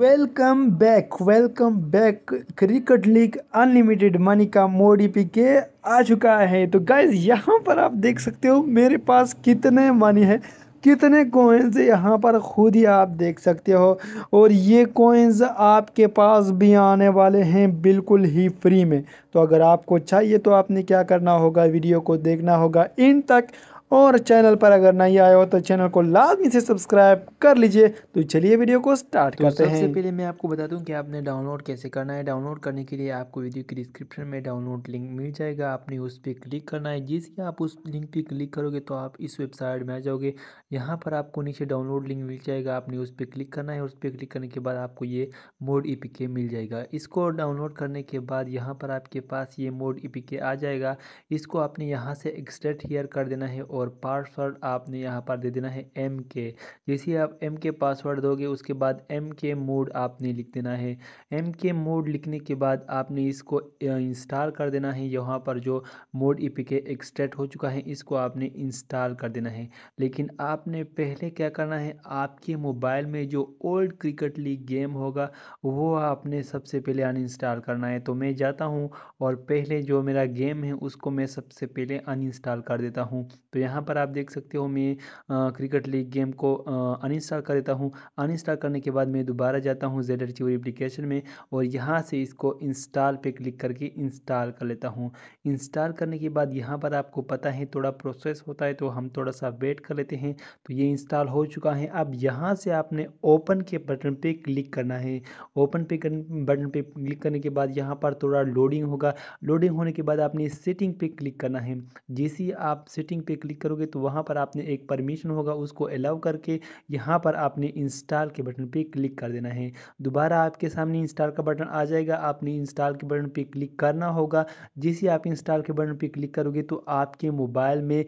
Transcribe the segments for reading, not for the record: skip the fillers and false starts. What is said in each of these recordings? Welcome back cricket league unlimited money का मोडी P के आ चुका है। तो गाइज यहाँ पर आप देख सकते हो मेरे पास कितने मनी है, कितने कोइंस यहाँ पर खुद ही आप देख सकते हो। और ये कोइंस आपके पास भी आने वाले हैं बिल्कुल ही फ्री में। तो अगर आपको चाहिए तो आपने क्या करना होगा, वीडियो को देखना होगा इन तक। और चैनल पर अगर नहीं आए हो तो चैनल को लाजमी से सब्सक्राइब कर लीजिए। तो चलिए वीडियो को स्टार्ट करते हैं। सबसे पहले मैं आपको बता दूं कि आपने डाउनलोड कैसे करना है। डाउनलोड करने के लिए आपको वीडियो की डिस्क्रिप्शन में डाउनलोड लिंक मिल जाएगा, आपने उस पर क्लिक करना है। जैसे आप उस लिंक पर क्लिक करोगे तो आप इस वेबसाइट में आ जाओगे। यहाँ पर आपको नीचे डाउनलोड लिंक मिल जाएगा, आपने उस पर क्लिक करना है। उस पर क्लिक करने के बाद आपको ये मोड ईपीके मिल जाएगा। इसको डाउनलोड करने के बाद यहाँ पर आपके पास ये मोड ईपीके आ जाएगा। इसको आपने यहाँ से एक्सट्रैक्ट हियर कर देना है और पासवर्ड आपने यहाँ पर दे देना है MK। जैसे आप MK पासवर्ड दोगे उसके बाद MK मोड आपने लिख देना है। MK मोड लिखने के बाद आपने इसको इंस्टॉल कर देना है। यहाँ पर जो मोड ईपीके एक्सट्रैक्ट हो चुका है इसको आपने इंस्टॉल कर देना है। लेकिन आपने पहले क्या करना है, आपके मोबाइल में जो ओल्ड क्रिकेट लीग गेम होगा वो आपने सबसे पहले अनइंस्टॉल करना है। तो मैं जाता हूँ और पहले जो मेरा गेम है उसको मैं सबसे पहले अनइंस्टॉल कर देता हूँ। तो यहाँ पर आप देख सकते हो मैं क्रिकेट लीग गेम को अनइंस्टॉल कर देता हूँ। अनइंस्टॉल करने के बाद मैं दोबारा जाता हूँ ZHTV एप्लीकेशन में और यहाँ से इसको इंस्टॉल पे क्लिक करके इंस्टॉल कर लेता हूँ। इंस्टॉल करने के बाद यहाँ पर आपको पता है थोड़ा प्रोसेस होता है, तो हम थोड़ा सा वेट कर लेते हैं। तो ये इंस्टॉल हो चुका है। अब यहाँ से आपने ओपन के बटन पर क्लिक करना है। ओपन पे बटन पर क्लिक करने के बाद यहाँ पर थोड़ा लोडिंग होगा। लोडिंग होने के बाद आपने सेटिंग पर क्लिक करना है। जैसे आप सेटिंग पे क्लिक करोगे तो वहाँ पर आपने एक परमिशन होगा, उसको अलाउ करके यहाँ पर आपने इंस्टॉल के बटन पे क्लिक कर देना है। दोबारा आपके सामने इंस्टॉल का बटन आ जाएगा, आपने इंस्टॉल के बटन पे क्लिक करना होगा। जैसे आप इंस्टॉल के बटन पे क्लिक करोगे तो आपके मोबाइल में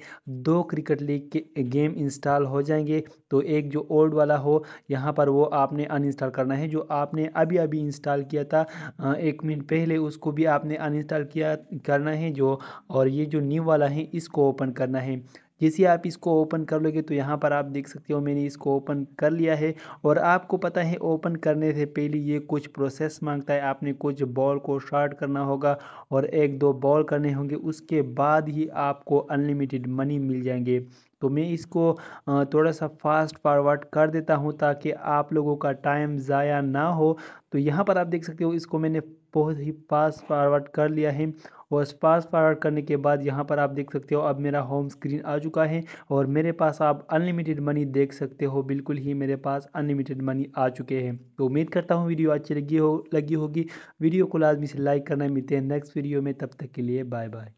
2 क्रिकेट लीग के गेम इंस्टॉल हो जाएंगे। तो एक जो ओल्ड वाला हो यहाँ पर वो आपने अनइंस्टॉल करना है, जो आपने अभी अभी इंस्टॉल किया था 1 मिनट पहले उसको भी आपने अनइंस्टॉल करना है जो। और ये जो न्यू वाला है इसको ओपन करना है। जैसे आप इसको ओपन कर लोगे तो यहाँ पर आप देख सकते हो मैंने इसको ओपन कर लिया है। और आपको पता है ओपन करने से पहले ये कुछ प्रोसेस मांगता है, आपने कुछ बॉल को शॉट करना होगा और 1-2 बॉल करने होंगे, उसके बाद ही आपको अनलिमिटेड मनी मिल जाएंगे। तो मैं इसको थोड़ा सा फास्ट फॉरवर्ड कर देता हूं ताकि आप लोगों का टाइम ज़ाया ना हो। तो यहाँ पर आप देख सकते हो इसको मैंने बहुत ही फास्ट फॉरवर्ड कर लिया है। और फास्ट फॉरवर्ड करने के बाद यहाँ पर आप देख सकते हो अब मेरा होम स्क्रीन आ चुका है और मेरे पास आप अनलिमिटेड मनी देख सकते हो। बिल्कुल ही मेरे पास अनलिमिटेड मनी आ चुके हैं। तो उम्मीद करता हूँ वीडियो अच्छी लगी होगी। वीडियो को लाजमी से लाइक करना। मिलते हैं नेक्स्ट वीडियो में, तब तक के लिए बाय बाय।